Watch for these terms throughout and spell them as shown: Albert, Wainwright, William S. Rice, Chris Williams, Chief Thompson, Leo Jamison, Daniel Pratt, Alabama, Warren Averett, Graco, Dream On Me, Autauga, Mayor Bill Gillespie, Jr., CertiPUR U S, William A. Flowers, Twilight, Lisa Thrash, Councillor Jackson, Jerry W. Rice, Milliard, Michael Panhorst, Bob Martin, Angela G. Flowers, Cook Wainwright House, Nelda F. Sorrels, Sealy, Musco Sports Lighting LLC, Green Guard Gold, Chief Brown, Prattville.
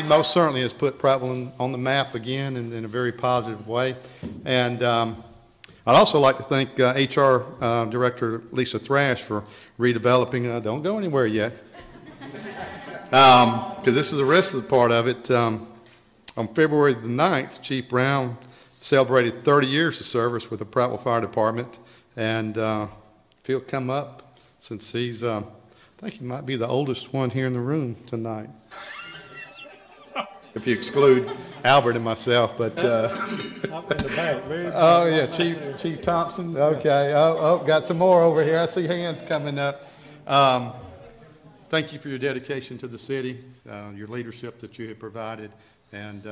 he most certainly has put Prattville on the map again in a very positive way. And I'd also like to thank HR Director Lisa Thrash for redeveloping, don't go anywhere yet, because this is the rest of the part of it. On February the 9th, Chief Brown celebrated 30 years of service with the Prattville Fire Department, and if he'll come up, since he's, I think he might be the oldest one here in the room tonight, if you exclude Albert and myself. But oh yeah, Chief Thompson. Okay. Oh, got some more over here. I see hands coming up. Thank you for your dedication to the city, your leadership that you have provided, and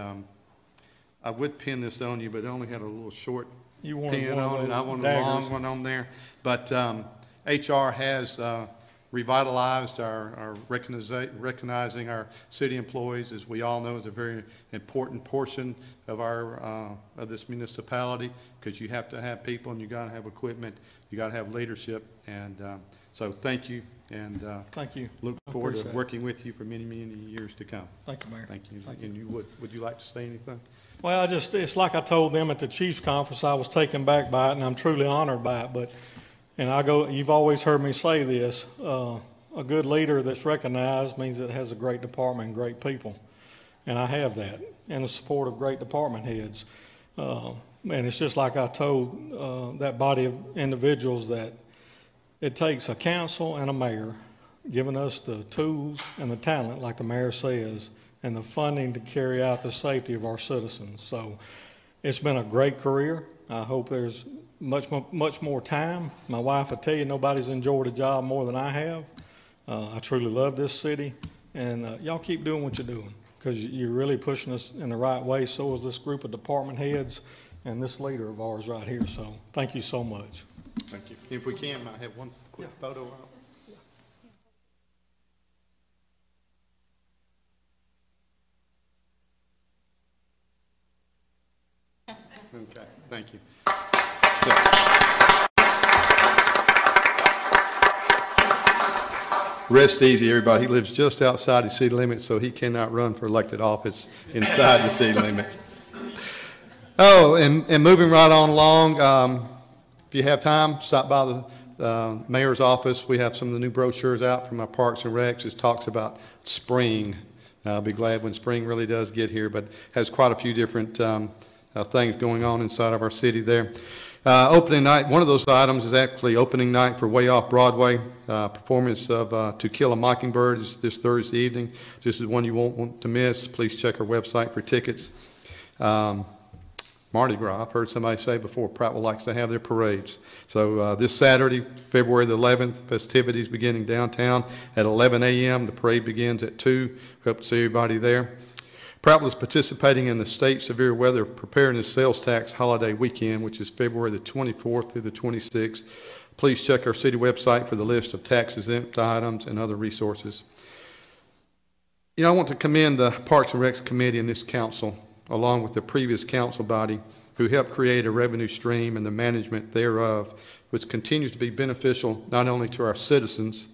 I would pin this on you, but I only had a little short pin on it. I want a long one on there. But HR has revitalized our recognizing our city employees, as we all know, is a very important portion of our of this municipality, because you have to have people, and you got to have equipment, you got to have leadership, and so thank you, and thank you. Look forward to working with you for many, many years to come. Thank you, Mayor. Thank you. Thank you. And you would you like to say anything? Well, I just, it's like I told them at the Chiefs Conference, I was taken back by it, and I'm truly honored by it, but. And I go, you've always heard me say this, a good leader that's recognized means it has a great department and great people. And I have that, and the support of great department heads. And it's just like I told that body of individuals that it takes a council and a mayor giving us the tools and the talent, like the mayor says, and the funding to carry out the safety of our citizens. So it's been a great career. I hope there's much more time. My wife will tell you nobody's enjoyed a job more than I have. I truly love this city, and y'all keep doing what you're doing, because you're really pushing us in the right way. So is this group of department heads and this leader of ours right here. So thank you so much. Thank you. If we can, I have one quick photo out. Okay, thank you. Rest easy, everybody. He lives just outside the city limits, so he cannot run for elected office inside the city limits. Oh, and moving right on along, if you have time, stop by the mayor's office. We have some of the new brochures out from our Parks and Recs. It talks about spring. I'll be glad when spring really does get here, but has quite a few different things going on inside of our city there. Opening night, one of those items is actually opening night for Way Off Broadway. Performance of To Kill a Mockingbird is this Thursday evening. This is one you won't want to miss. Please check our website for tickets. Mardi Gras, I've heard somebody say before, Prattville likes to have their parades. So this Saturday, February the 11th, festivities beginning downtown at 11 a.m. The parade begins at 2. Hope to see everybody there. Prattville is participating in the state severe weather preparedness sales tax holiday weekend, which is February the 24th through the 26th. Please check our city website for the list of tax-exempt items and other resources. You know, I want to commend the Parks and Recs Committee and this council, along with the previous council body, who helped create a revenue stream and the management thereof, which continues to be beneficial not only to our citizens,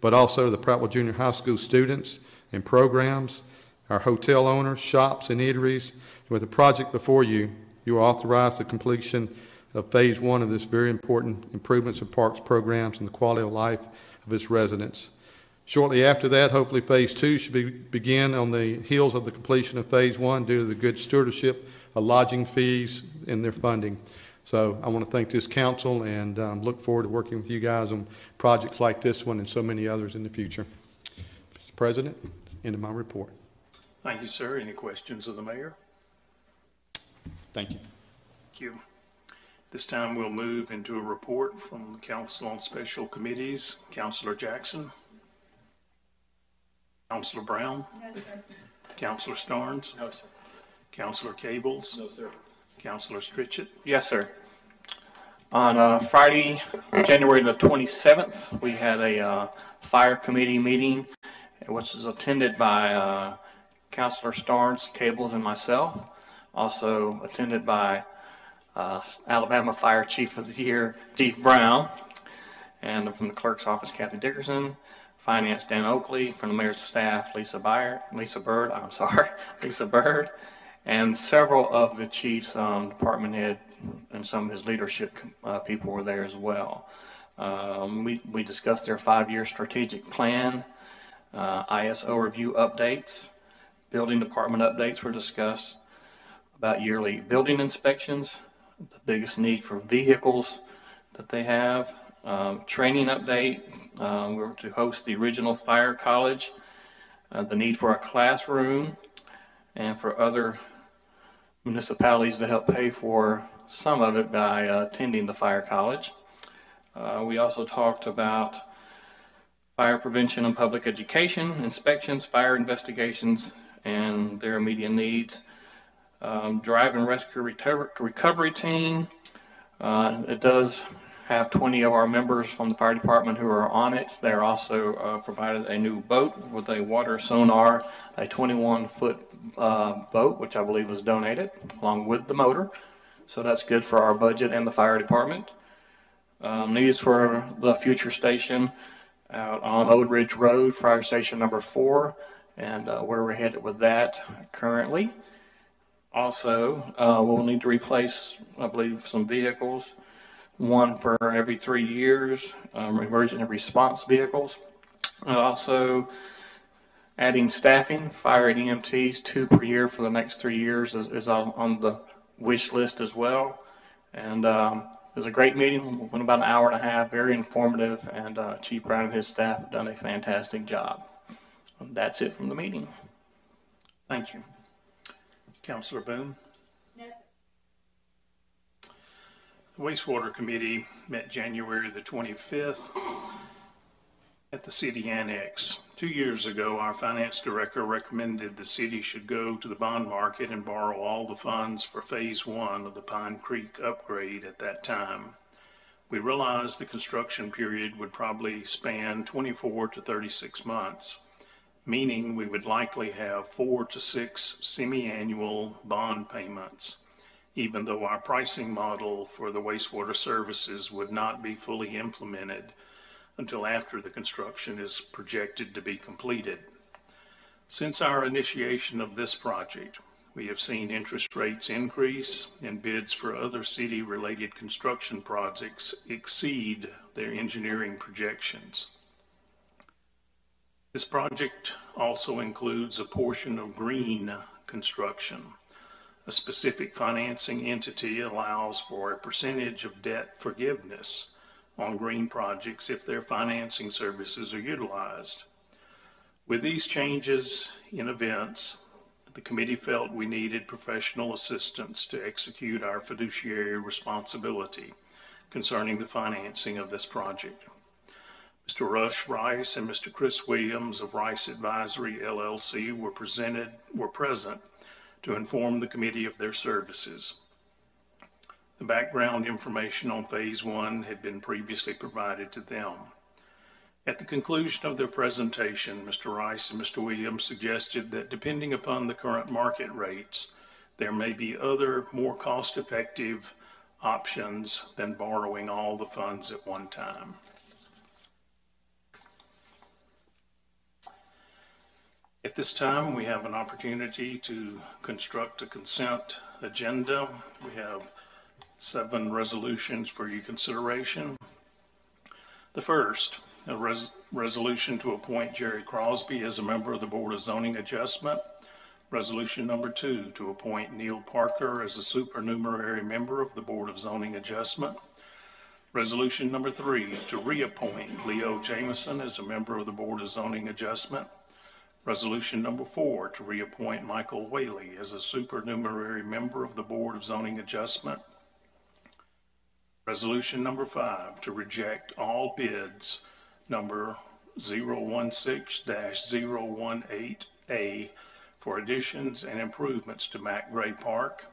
but also to the Prattville Junior High School students and programs, our hotel owners, shops, and eateries. With the project before you, you will authorize the completion of phase one of this very important improvements of parks programs and the quality of life of its residents. Shortly after that, hopefully phase two should begin on the heels of the completion of phase one due to the good stewardship of lodging fees and their funding. So I want to thank this council and look forward to working with you guys on projects like this one and so many others in the future. Mr. President, that's the end of my report. Thank you, sir. Any questions of the mayor? Thank you. Thank you. This time we'll move into a report from the Council on Special Committees. Councillor Jackson. Councillor Brown. No, sir. Councillor Starnes. No, sir. Councillor Cables. No, sir. Councillor Stritchett. Yes, sir. On Friday, January the 27th, we had a fire committee meeting, which is attended by Councillor Starnes, Cables, and myself, also attended by Alabama Fire Chief of the Year, Chief Brown, and from the clerk's office, Kathy Dickerson. Finance, Dan Oakley. From the mayor's staff, Lisa Bird, and several of the chief's department head and some of his leadership people were there as well. We discussed their 5-year strategic plan, ISO review updates, building department updates were discussed, about yearly building inspections, the biggest need for vehicles that they have, training update. We were to host the original fire college, the need for a classroom, and for other municipalities to help pay for some of it by attending the fire college. We also talked about fire prevention and public education, inspections, fire investigations, and their immediate needs. Drive and rescue recovery team. It does have 20 of our members from the fire department who are on it. They're also provided a new boat with a water sonar, a 21-foot boat, which I believe was donated along with the motor. So that's good for our budget and the fire department. Needs for the future station out on Old Ridge Road, fire station number 4, and where we're headed with that currently. Also, we'll need to replace, I believe, some vehicles. One for every 3 years, emergency response vehicles, and also adding staffing, fire EMTs, 2 per year for the next 3 years is on the wish list as well. And it was a great meeting, went about an hour and a half, very informative, and Chief Brown and his staff have done a fantastic job. And that's it from the meeting. Thank you. Councillor Boone. Wastewater Committee met January the 25th at the City Annex. 2 years ago, our finance director recommended the city should go to the bond market and borrow all the funds for phase 1 of the Pine Creek upgrade at that time. We realized the construction period would probably span 24 to 36 months, meaning we would likely have 4 to 6 semi-annual bond payments, even though our pricing model for the wastewater services would not be fully implemented until after the construction is projected to be completed. Since our initiation of this project, we have seen interest rates increase and bids for other city-related construction projects exceed their engineering projections. This project also includes a portion of green construction. A specific financing entity allows for a percentage of debt forgiveness on green projects if their financing services are utilized. With these changes in events, the committee felt we needed professional assistance to execute our fiduciary responsibility concerning the financing of this project. Mr. Rush Rice and Mr. Chris Williams of Rice Advisory LLC were present to inform the committee of their services. The background information on phase 1 had been previously provided to them. At the conclusion of their presentation, Mr. Rice and Mr. Williams suggested that depending upon the current market rates, there may be other more cost-effective options than borrowing all the funds at one time. At this time, we have an opportunity to construct a consent agenda. We have 7 resolutions for your consideration. The first, a resolution to appoint Jerry Crosby as a member of the Board of Zoning Adjustment. Resolution number 2, to appoint Neil Parker as a supernumerary member of the Board of Zoning Adjustment. Resolution number 3, to reappoint Leo Jamison as a member of the Board of Zoning Adjustment. Resolution number 4, to reappoint Michael Whaley as a supernumerary member of the Board of Zoning Adjustment. Resolution number 5, to reject all bids number 016-018A for additions and improvements to Mack Gray Park.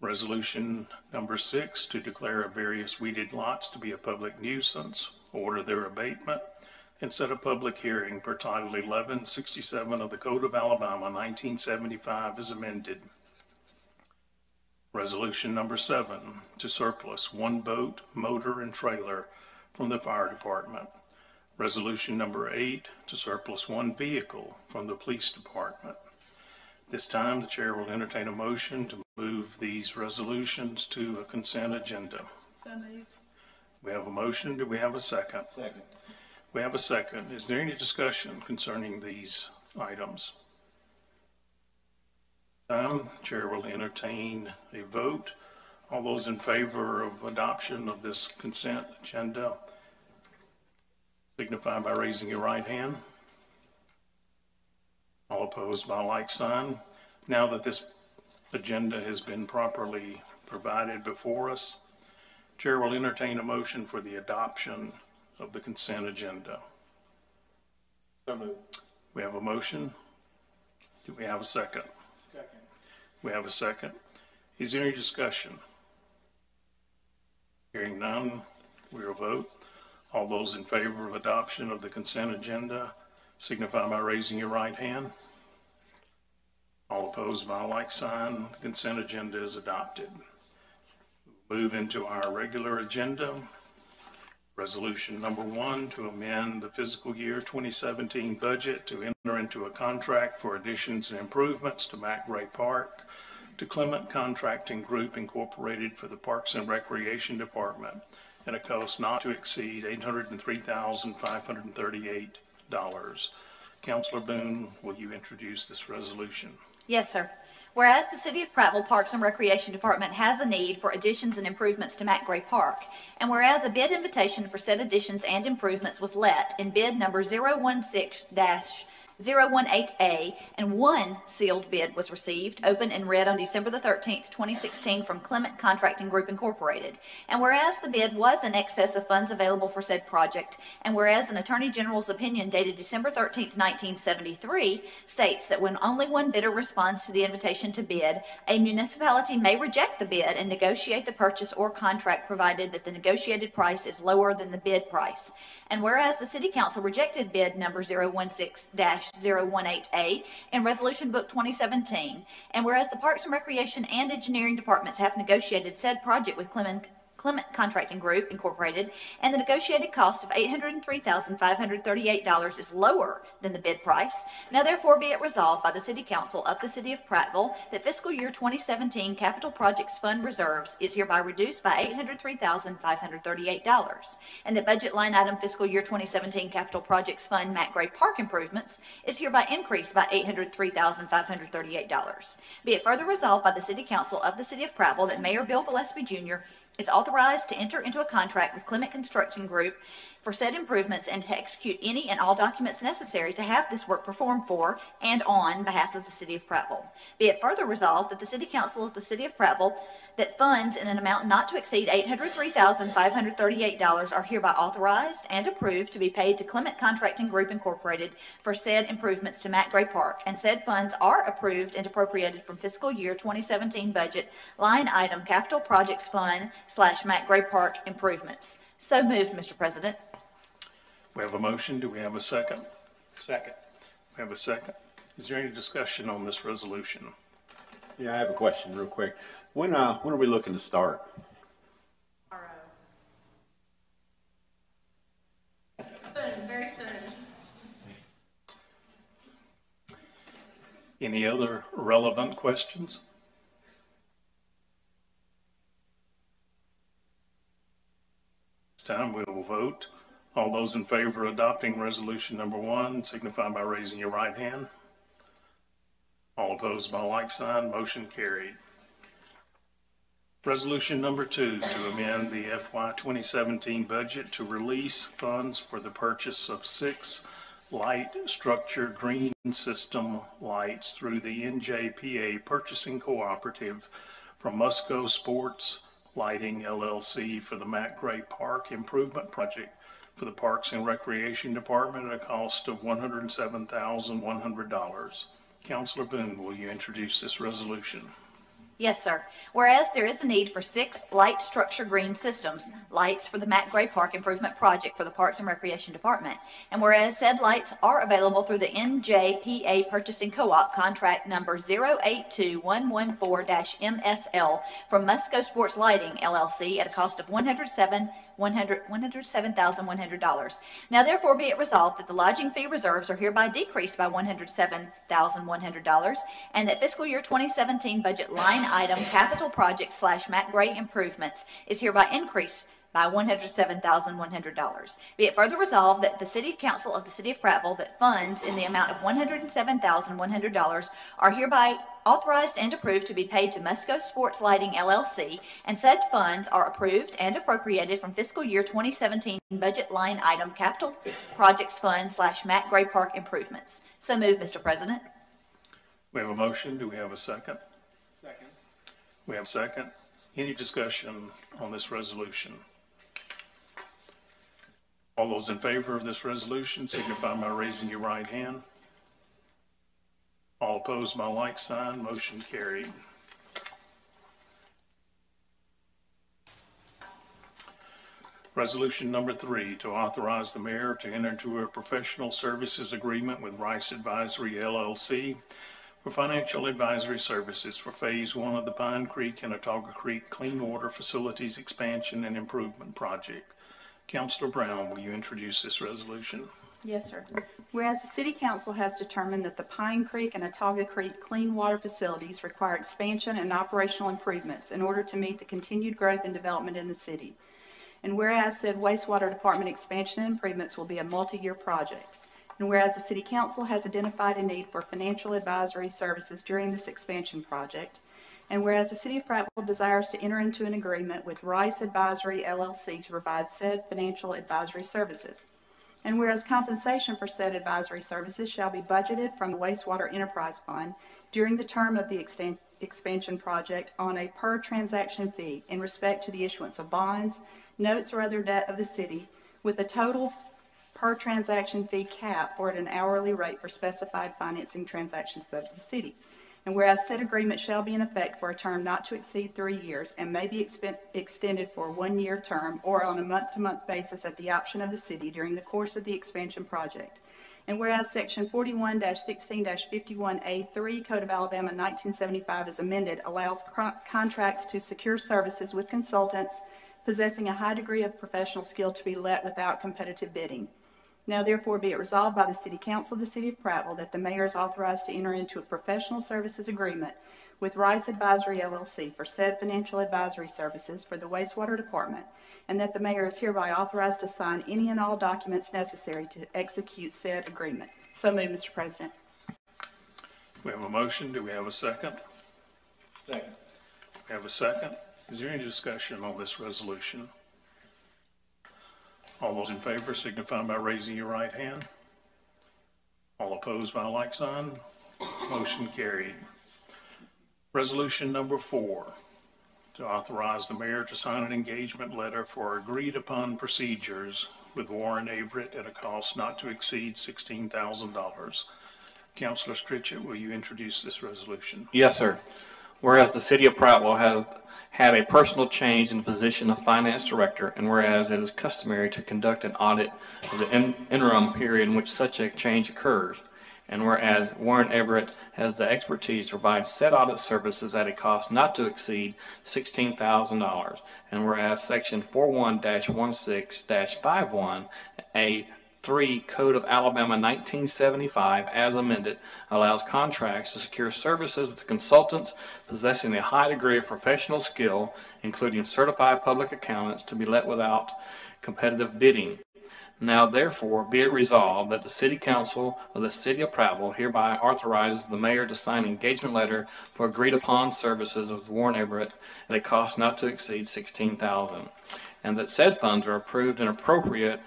Resolution number 6, to declare various weeded lots to be a public nuisance, order their abatement, and set a public hearing per Title 1167 of the Code of Alabama 1975 as amended. Resolution number 7, to surplus 1 boat, motor, and trailer from the fire department. Resolution number 8 to surplus one vehicle from the police department. This time, the chair will entertain a motion to move these resolutions to a consent agenda. So moved. We have a motion. Do we have a second? Second. We have a second. Is there any discussion concerning these items? The chair will entertain a vote. All those in favor of adoption of this consent agenda signify by raising your right hand. All opposed by like sign. Now that this agenda has been properly provided before us, chair will entertain a motion for the adoption of the consent agenda. So moved. We have a motion. Do we have a second? Second. We have a second. Is there any discussion? Hearing none, we will vote. All those in favor of adoption of the consent agenda signify by raising your right hand. All opposed by a like sign. The consent agenda is adopted. We'll move into our regular agenda. Resolution number 1 to amend the fiscal year 2017 budget to enter into a contract for additions and improvements to MacRae Park to Clement Contracting Group Incorporated for the Parks and Recreation Department at a cost not to exceed $803,538. Councillor Boone, will you introduce this resolution? Yes, sir. Whereas the City of Prattville Parks and Recreation Department has a need for additions and improvements to MacRae Park, and whereas a bid invitation for said additions and improvements was let in bid number 016-018A, and one sealed bid was received, open and read on December the 13th, 2016 from Clement Contracting Group Incorporated. And whereas the bid was in excess of funds available for said project, and whereas an Attorney General's opinion dated December 13th, 1973 states that when only one bidder responds to the invitation to bid, a municipality may reject the bid and negotiate the purchase or contract provided that the negotiated price is lower than the bid price. And whereas the City Council rejected bid number 016-018A in Resolution Book 2017, and whereas the Parks and Recreation and Engineering Departments have negotiated said project with Clement Contracting Group Incorporated, and the negotiated cost of $803,538 is lower than the bid price. Now therefore be it resolved by the City Council of the City of Prattville that fiscal year 2017 Capital Projects Fund reserves is hereby reduced by $803,538, and that budget line item fiscal year 2017 Capital Projects Fund MacRae Park improvements is hereby increased by $803,538. Be it further resolved by the City Council of the City of Prattville that Mayor Bill Gillespie, Jr. is authorized to enter into a contract with Clement Constructing Group for said improvements and to execute any and all documents necessary to have this work performed for and on behalf of the City of Prattville. Be it further resolved that the City Council of the City of Prattville that funds in an amount not to exceed $803,538 are hereby authorized and approved to be paid to Clement Contracting Group Incorporated for said improvements to MacRae Park, and said funds are approved and appropriated from fiscal year 2017 budget line item Capital Projects Fund / MacRae Park improvements. So moved, Mr. President. We have a motion. Do we have a second? Second. We have a second. Is there any discussion on this resolution? Yeah, I have a question real quick. When are we looking to start? Tomorrow. Soon, very soon. Any other relevant questions? Time we will vote. All those in favor of adopting resolution number 1 signify by raising your right hand. All opposed by like sign. Motion carried. Resolution number 2 to amend the FY 2017 budget to release funds for the purchase of 6 light structure green system lights through the NJPA purchasing cooperative from Musco Sports Lighting LLC for the MacRae Park Improvement Project for the Parks and Recreation Department at a cost of $107,100. Councillor Boone, will you introduce this resolution? Yes, sir. Whereas there is a need for 6 light structure green systems lights for the MacRae Park Improvement Project for the Parks and Recreation Department, and whereas said lights are available through the NJPA Purchasing Co-op contract number 082-114-MSL from Musco Sports Lighting LLC at a cost of $107,100. $107,100. Now therefore be it resolved that the lodging fee reserves are hereby decreased by $107,100 and that fiscal year 2017 budget line item capital project / Matt Gray improvements is hereby increased by $107,100. Be it further resolved that the City Council of the City of Prattville that funds in the amount of $107,100 are hereby authorized and approved to be paid to Musco Sports Lighting LLC, and said funds are approved and appropriated from fiscal year 2017 budget line item capital projects fund / Matt Gray Park improvements. So moved, Mr. President. We have a motion. Do we have a second? Second. We have a second. Any discussion on this resolution? All those in favor of this resolution signify by raising your right hand. All opposed by like sign. Motion carried. Resolution number 3, to authorize the mayor to enter into a professional services agreement with Rice Advisory LLC for financial advisory services for phase 1 of the Pine Creek and Autauga Creek Clean Water Facilities Expansion and Improvement Project. Councillor Brown, will you introduce this resolution? Yes, sir. Whereas the City Council has determined that the Pine Creek and Autauga Creek clean water facilities require expansion and operational improvements in order to meet the continued growth and development in the city. And whereas said wastewater department expansion and improvements will be a multi-year project. And whereas the City Council has identified a need for financial advisory services during this expansion project. And whereas the City of Prattville desires to enter into an agreement with Rice Advisory LLC to provide said financial advisory services. And whereas compensation for said advisory services shall be budgeted from the Wastewater Enterprise Fund during the term of the expansion project on a per transaction fee in respect to the issuance of bonds, notes, or other debt of the city, with a total per transaction fee cap or at an hourly rate for specified financing transactions of the city. And whereas said agreement shall be in effect for a term not to exceed 3 years and may be extended for a 1-year term or on a month-to-month basis at the option of the city during the course of the expansion project. And whereas section 41-16-51A3 Code of Alabama 1975 as amended allows contracts to secure services with consultants possessing a high degree of professional skill to be let without competitive bidding. Now therefore be it resolved by the City Council of the City of Prattville that the mayor is authorized to enter into a professional services agreement with Rice Advisory LLC for said financial advisory services for the wastewater department, and that the mayor is hereby authorized to sign any and all documents necessary to execute said agreement. So moved, Mr. President. We have a motion. Do we have a second? Second. We have a second. Is there any discussion on this resolution? All those in favor signify by raising your right hand. All opposed by like sign. Motion carried. Resolution number 4, to authorize the mayor to sign an engagement letter for agreed upon procedures with Warren Averett at a cost not to exceed $16,000. Councillor Stritchett, will you introduce this resolution? Yes, sir. Whereas the City of Prattville has had a personal change in the position of Finance Director, and whereas it is customary to conduct an audit of the interim period in which such a change occurs, and whereas Warren Averett has the expertise to provide said audit services at a cost not to exceed $16,000, and whereas Section 41-16-51A3 Code of Alabama 1975 as amended allows contracts to secure services with consultants possessing a high degree of professional skill, including certified public accountants, to be let without competitive bidding. Now therefore be it resolved that the City Council of the City of Prattville hereby authorizes the mayor to sign an engagement letter for agreed upon services with Warren Averett at a cost not to exceed $16,000, and that said funds are approved and appropriated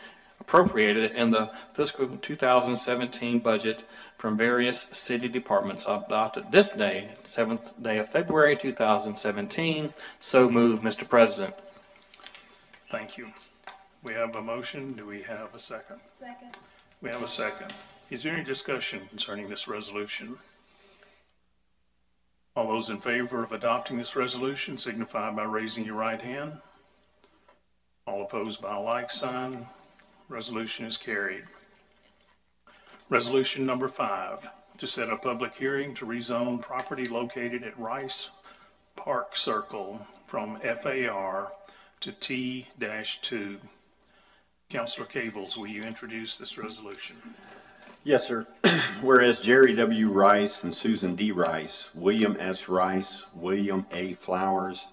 in the fiscal 2017 budget from various city departments adopted this day, 7th day of February 2017. So moved, Mr. President. Thank you. We have a motion. Do we have a second? Second. We have a second. Is there any discussion concerning this resolution? All those in favor of adopting this resolution signify by raising your right hand. All opposed by a like sign. Resolution is carried. Resolution number 5, to set a public hearing to rezone property located at Rice Park Circle from FAR to T-2. Councillor Cables, will you introduce this resolution? Yes, sir. Whereas Jerry W. Rice and Susan D. Rice, William S. Rice, William A. Flowers,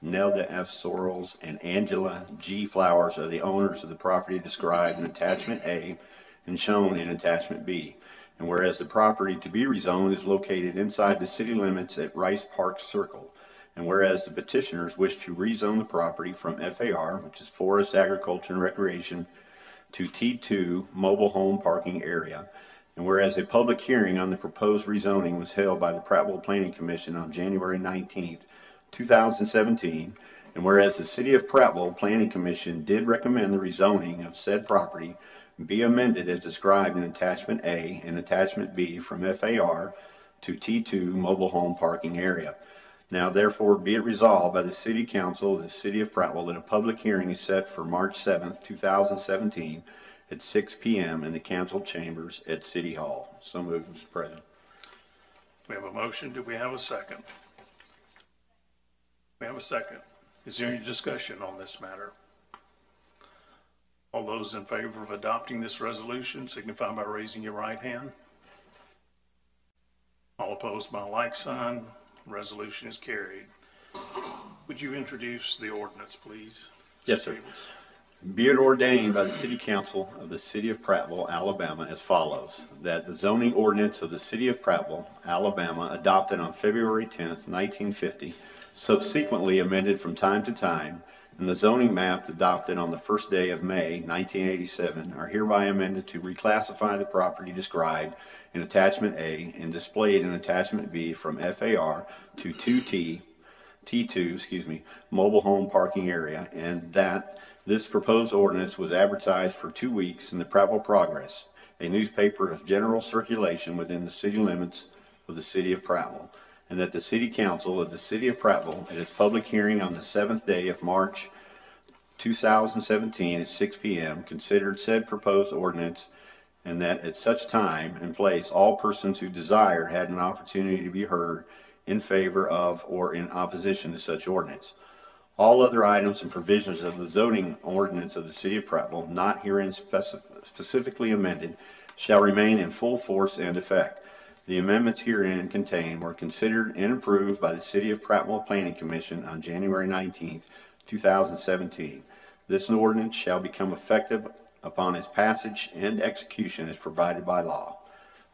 Nelda F. Sorrels, and Angela G. Flowers are the owners of the property described in Attachment A and shown in Attachment B. And whereas the property to be rezoned is located inside the city limits at Rice Park Circle. And whereas the petitioners wish to rezone the property from FAR, which is Forest, Agriculture, and Recreation, to T2, Mobile Home Parking Area. And whereas a public hearing on the proposed rezoning was held by the Prattville Planning Commission on January 19th, 2017. And whereas the City of Prattville Planning Commission did recommend the rezoning of said property be amended as described in Attachment A and Attachment B from FAR to T2, Mobile Home Parking Area. Now, therefore, be it resolved by the City Council of the City of Prattville that a public hearing is set for March 7th, 2017 at 6 p.m. in the Council Chambers at City Hall. So moved, Mr. President. We have a motion. Do we have a second? We have a second. Is there any discussion on this matter? All those in favor of adopting this resolution signify by raising your right hand. All opposed by like sign. Resolution is carried. Would you introduce the ordinance, please? Yes, sir. Be it ordained by the City Council of the City of Prattville, Alabama, as follows, that the zoning ordinance of the City of Prattville, Alabama, adopted on February 10th, 1950, subsequently amended from time to time, and the zoning map adopted on the first day of May 1987 are hereby amended to reclassify the property described in Attachment A and displayed in Attachment B from FAR to T2, Mobile Home Parking Area, and that this proposed ordinance was advertised for 2 weeks in the Prattville Progress, a newspaper of general circulation within the city limits of the City of Prattville, and that the City Council of the City of Prattville at its public hearing on the 7th day of March 2017 at 6 p.m. considered said proposed ordinance, and that at such time and place all persons who desired had an opportunity to be heard in favor of or in opposition to such ordinance. All other items and provisions of the zoning ordinance of the City of Prattville not herein specifically amended shall remain in full force and effect. The amendments herein contained were considered and approved by the City of Prattville Planning Commission on January 19, 2017. This ordinance shall become effective upon its passage and execution as provided by law.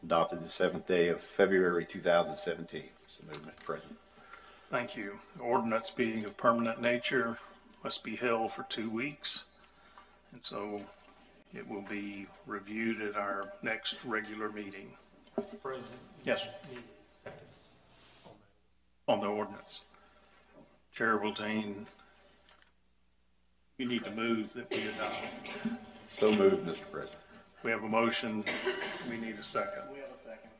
Adopted the 7th day of February 2017. So moved, Mr. President. Thank you. The ordinance being of permanent nature must be held for 2 weeks, and so it will be reviewed at our next regular meeting. Mr. President? Yes. On the ordinance. Chair will deign. We need to move that we adopt. So moved, Mr. President. We have a motion. We need a second. We have a second.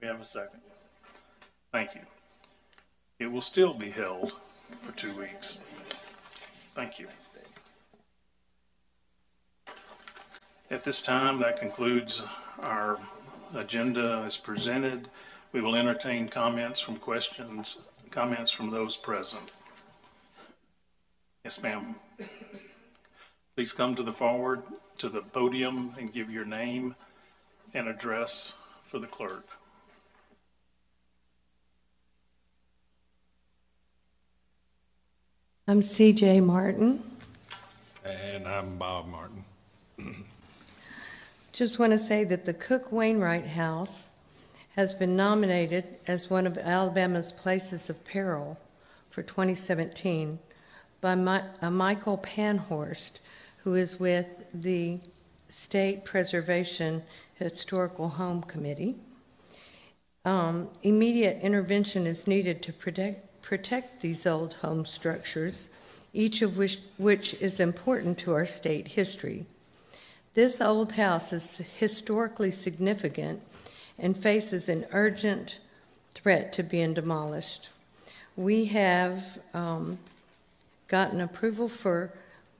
We have a second. Thank you. It will still be held for 2 weeks. Thank you. At this time, that concludes our agenda as presented. We will entertain comments from those present. Yes, ma'am. Please come to the forward to the podium and give your name and address for the clerk. I'm CJ Martin. And I'm Bob Martin. Just want to say that the Cook Wainwright House has been nominated as one of Alabama's places of peril for 2017 by Michael Panhorst, who is with the State Preservation Historical Home Committee. Immediate intervention is needed to protect these old home structures, each of which is important to our state history. This old house is historically significant and faces an urgent threat to being demolished. We have gotten approval for,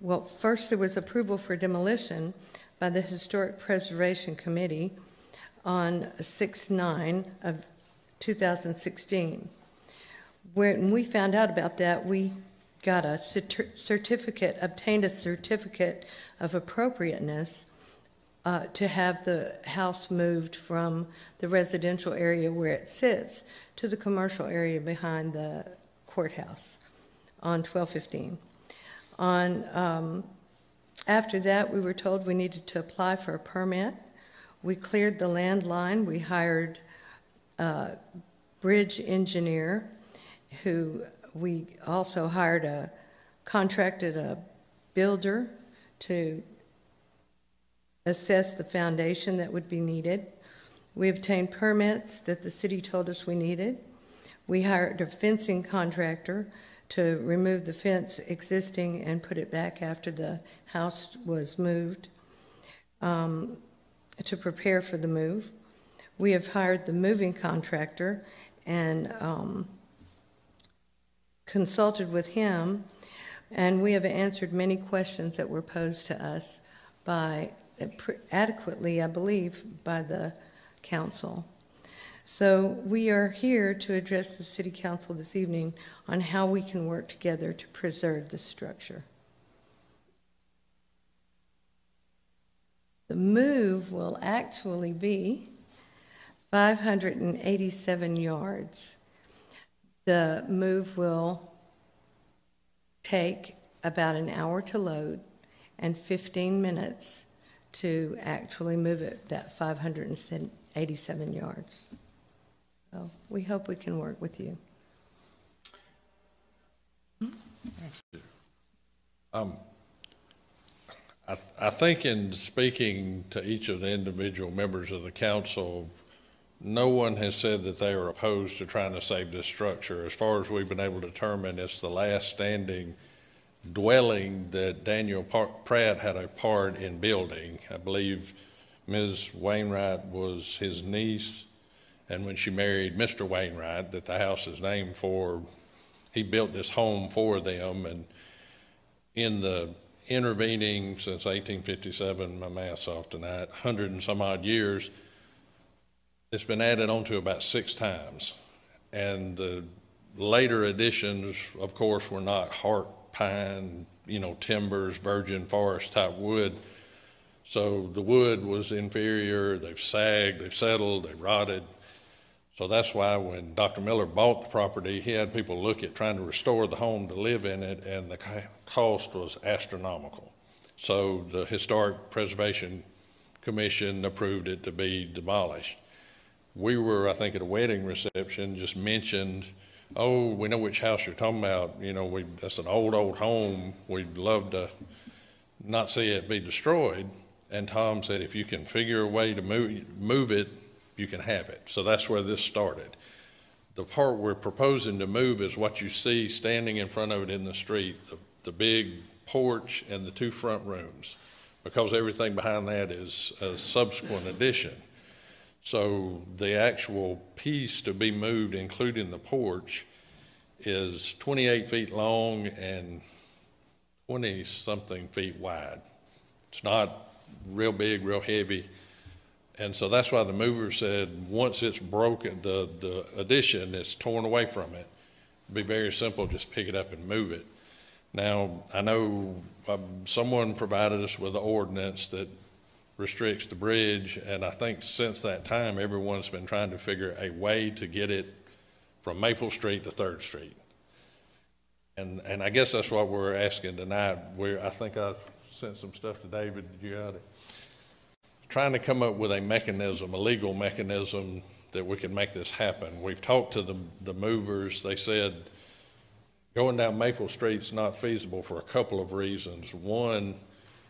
well, first there was approval for demolition by the Historic Preservation Committee on 6/9 of 2016. When we found out about that, we got a certificate, obtained a certificate of appropriateness to have the house moved from the residential area where it sits to the commercial area behind the courthouse on 1215. On after that, we were told we needed to apply for a permit. We cleared the land line. We hired a bridge engineer, who we also hired contracted a builder to assess the foundation that would be needed. We obtained permits that the city told us we needed. We hired a fencing contractor to remove the fence existing and put it back after the house was moved, to prepare for the move. We have hired the moving contractor and consulted with him, and we have answered many questions that were posed to us by adequately, I believe, by the council. So we are here to address the City Council this evening on how we can work together to preserve the structure. The move will actually be 587 yards. The move will take about an hour to load and 15 minutes to actually move it that 587 yards. So we hope we can work with you. I think in speaking to each of the individual members of the council, no one has said that they are opposed to trying to save this structure. As far as we've been able to determine, it's the last standing dwelling that Daniel Pratt had a part in building. I believe Ms. Wainwright was his niece, and when she married Mr. Wainwright, that the house is named for, he built this home for them. And in the intervening, since 1857, my math's off tonight, 100 and some odd years, it's been added on to about 6 times. And the later additions, of course, were not heart pine, you know, timbers, virgin forest type wood. So the wood was inferior, they've sagged, they've settled, they've rotted. So that's why when Dr. Miller bought the property, he had people look at trying to restore the home to live in it, and the cost was astronomical. So the Historic Preservation Commission approved it to be demolished. We were, I think, at a wedding reception, just mentioned, oh, we know which house you're talking about. You know, that's an old, old home. We'd love to not see it be destroyed. And Tom said, if you can figure a way to move it, you can have it. So that's where this started. The part we're proposing to move is what you see standing in front of it in the street, the big porch and the 2 front rooms, because everything behind that is a subsequent addition. So the actual piece to be moved, including the porch, is 28 feet long and 20 something feet wide. It's not real big, real heavy. And so that's why the mover said, once it's broken, the addition is torn away from it, it'd be very simple, just pick it up and move it. Now, I know someone provided us with an ordinance that restricts the bridge, and I think since that time everyone's been trying to figure a way to get it from Maple Street to 3rd Street. And I guess that's what we're asking tonight. I think I sent some stuff to David, did you got it? Trying to come up with a mechanism, a legal mechanism, that we can make this happen. We've talked to the movers. They said going down Maple Street's not feasible for a couple of reasons. One,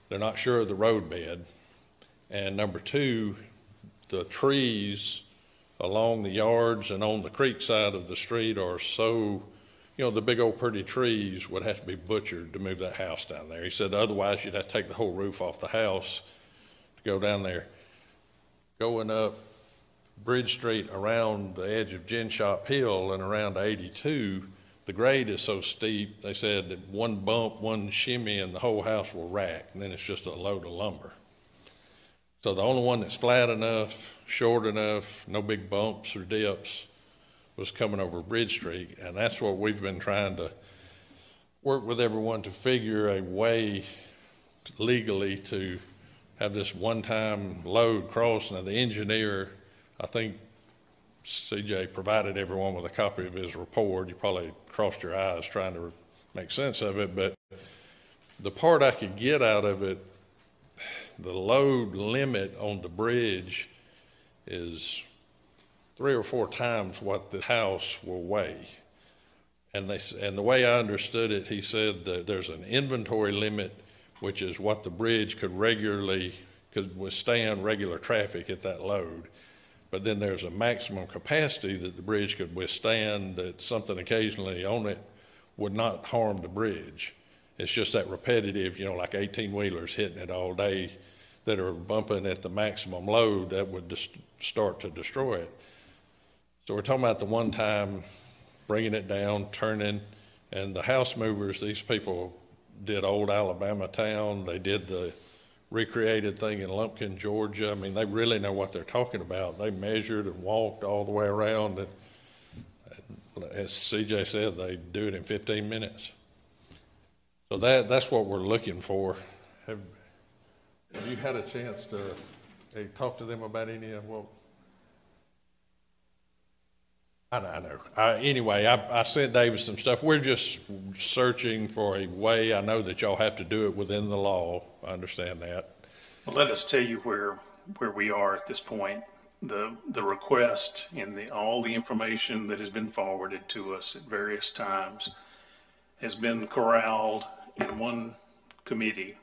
they're not sure of the roadbed. And number 2, the trees along the yards and on the creek side of the street are so, you know, the big old pretty trees would have to be butchered to move that house down there. He said otherwise you'd have to take the whole roof off the house to go down there. Going up Bridge Street around the edge of Gin Shop Hill and around 82, the grade is so steep, they said that one bump, one shimmy, and the whole house will rack, and then it's just a load of lumber. So the only one that's flat enough, short enough, no big bumps or dips was coming over Bridge Street. And that's what we've been trying to work with everyone to figure a way legally to have this one-time load cross. Now the engineer, I think CJ provided everyone with a copy of his report. You probably crossed your eyes trying to make sense of it, but the part I could get out of it, the load limit on the bridge is 3 or 4 times what the house will weigh. And the way I understood it, he said that there's an inventory limit, which is what the bridge could withstand regular traffic at that load. But then there's a maximum capacity that the bridge could withstand, that something occasionally on it would not harm the bridge. It's just that repetitive, you know, like 18-wheelers hitting it all day that are bumping at the maximum load that would just start to destroy it. So we're talking about the one time, bringing it down, turning, and the house movers, these people did old Alabama town. They did the recreated thing in Lumpkin, Georgia. I mean, they really know what they're talking about. They measured and walked all the way around. And as CJ said, they do it in 15 minutes. So that's what we're looking for. Have you had a chance to talk to them about any of what? I know. Anyway, I sent Davis some stuff. We're just searching for a way. I know that y'all have to do it within the law. I understand that. Well, let us tell you where we are at this point. The request and all the information that has been forwarded to us at various times has been corralled in one committee,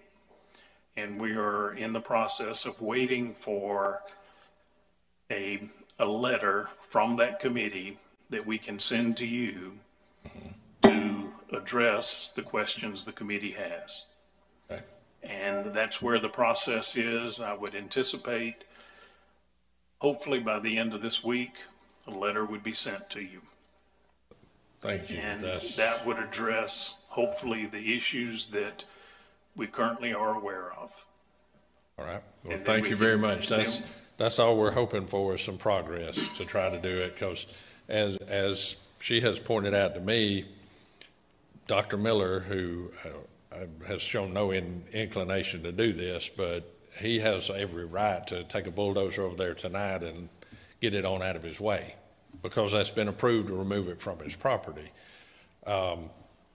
and we are in the process of waiting for a letter from that committee that we can send to you to address the questions the committee has. Okay. And that's where the process is. I would anticipate, hopefully by the end of this week, a letter would be sent to you. Thank you. And that would address, hopefully, the issues that we currently are aware of. All right. Well, thank you very much. That's all we're hoping for, is some progress to try to do it, because as she has pointed out to me, Dr. Miller, who has shown no inclination to do this, but he has every right to take a bulldozer over there tonight and get it on out of his way, because that's been approved to remove it from his property.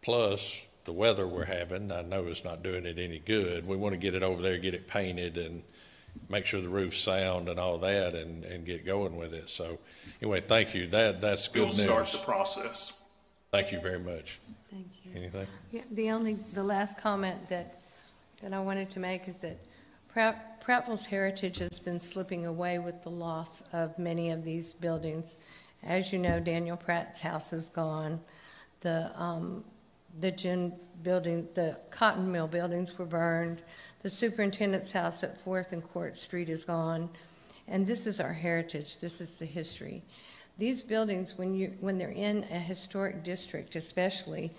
Plus, the weather we're having, I know it's not doing it any good. We want to get it over there, get it painted, and make sure the roof's sound and all that, and get going with it. So anyway, thank you. That's good news. We'll start the process. Thank you very much. Thank you. Anything? Yeah, the last comment that I wanted to make is that Prattville's heritage has been slipping away with the loss of many of these buildings. As you know, Daniel Pratt's house is gone. The gin building, the cotton mill buildings were burned. The superintendent's house at 4th and Court Street is gone. And this is our heritage. This is the history. These buildings, when they're in a historic district especially,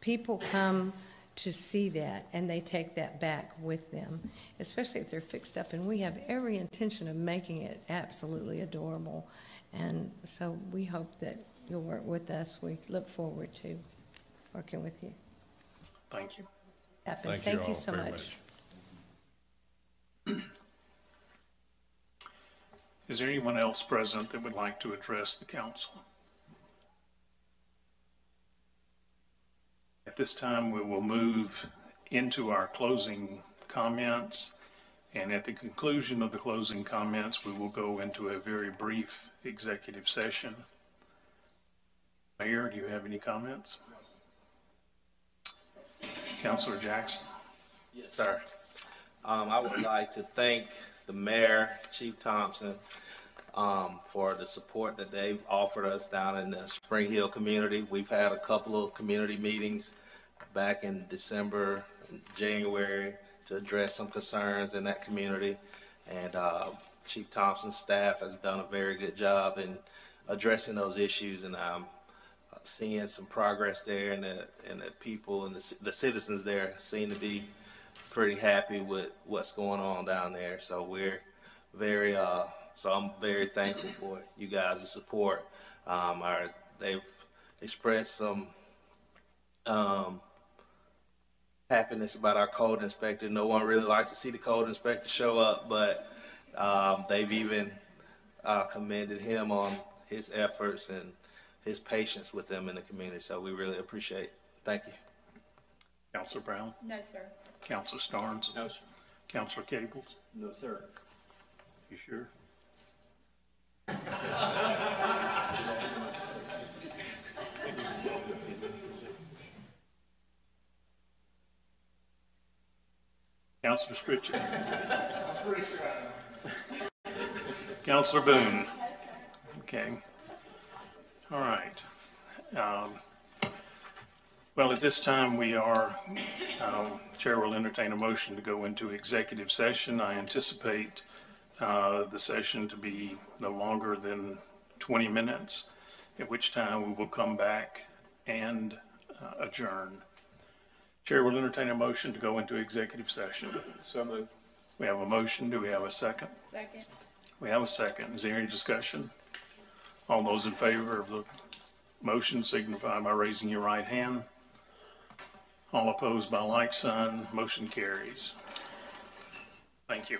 people come to see that and they take that back with them, especially if they're fixed up. And we have every intention of making it absolutely adorable. And so we hope that you'll work with us. We look forward to working with you. Thank you. Thank you so much. Is there anyone else present that would like to address the council? At this time, we will move into our closing comments, and at the conclusion of the closing comments, we will go into a very brief executive session. Mayor, do you have any comments? Councillor Jackson? Yes, sir. I would like to thank the mayor, Chief Thompson, for the support that they've offered us down in the Spring Hill community. We've had a couple of community meetings back in December and January to address some concerns in that community. And Chief Thompson's staff has done a very good job in addressing those issues. And I'm seeing some progress there, and the people and the citizens there seem to be pretty happy with what's going on down there. So we're very I'm very thankful for you guys' support. They've expressed some happiness about our code inspector. No one really likes to see the code inspector show up, but they've even commended him on his efforts and his patience with them in the community. So we really appreciate it. Thank you. Councillor Brown? No, sir. Councillor Starnes? No, sir. Councillor Cables? No, sir. You sure? Councillor Stritcher? I'm pretty sure I know. Councillor Boone? Okay. All right. Well, at this time we are, Chair will entertain a motion to go into executive session. I anticipate the session to be no longer than 20 minutes, at which time we will come back and adjourn. Chair will entertain a motion to go into executive session. So moved. We have a motion. Do we have a second? Second. We have a second. Is there any discussion? All those in favor of the motion signify by raising your right hand. All opposed by like sign. Motion carries. Thank you.